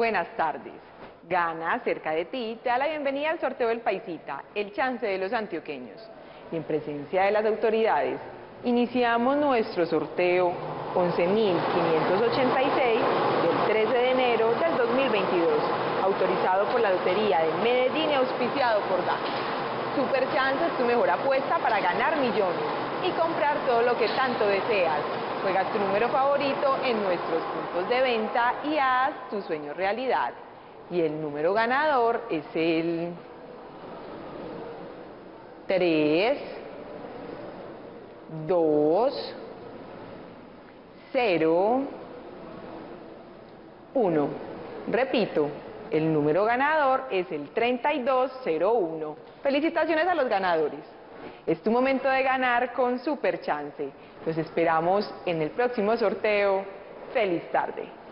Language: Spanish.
Buenas tardes. Gana, cerca de ti, te da la bienvenida al sorteo del Paisita, el chance de los antioqueños. Y en presencia de las autoridades, iniciamos nuestro sorteo 11.586 del 13 de enero del 2022, autorizado por la Lotería de Medellín y auspiciado por DAC. Súper Chance es tu mejor apuesta para ganar millones y comprar todo lo que tanto deseas. Juega tu número favorito en nuestros puntos de venta y haz tu sueño realidad. Y el número ganador es el 3201. Repito, el número ganador es el 3201. Felicitaciones a los ganadores. Es tu momento de ganar con Súper Chance. Los esperamos en el próximo sorteo. Feliz tarde.